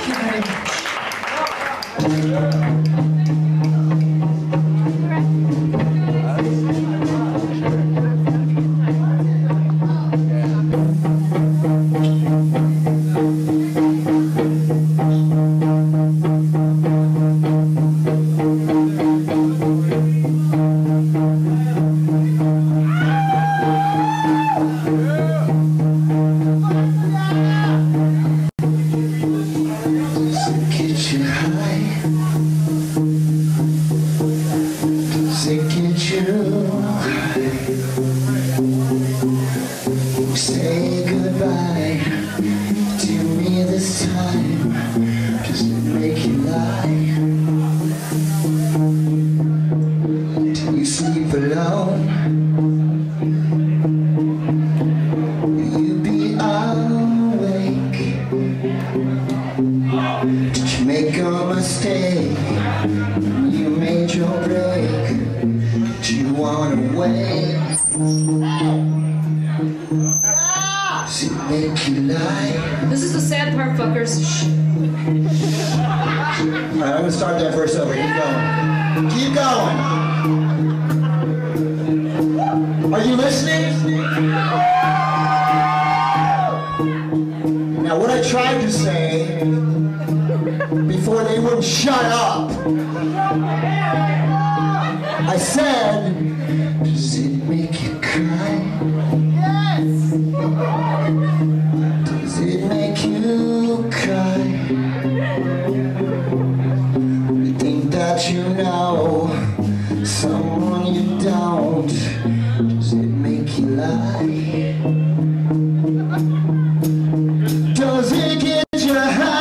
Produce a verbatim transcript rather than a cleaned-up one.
Thank you very much. Say goodbye to me this time, just make you lie. Do you sleep alone? Will you be awake? Did you make a mistake? You made your break. Do you wanna wait? Make you lie. This is the sad part, fuckers. All right, I'm gonna start that verse over. Keep going. Keep going. Are you listening? Now, what I tried to say before they wouldn't shut up, I said, does it make you cry? Does it make you cry? You think that you know someone you don't. Does it make you lie? Does it get you high?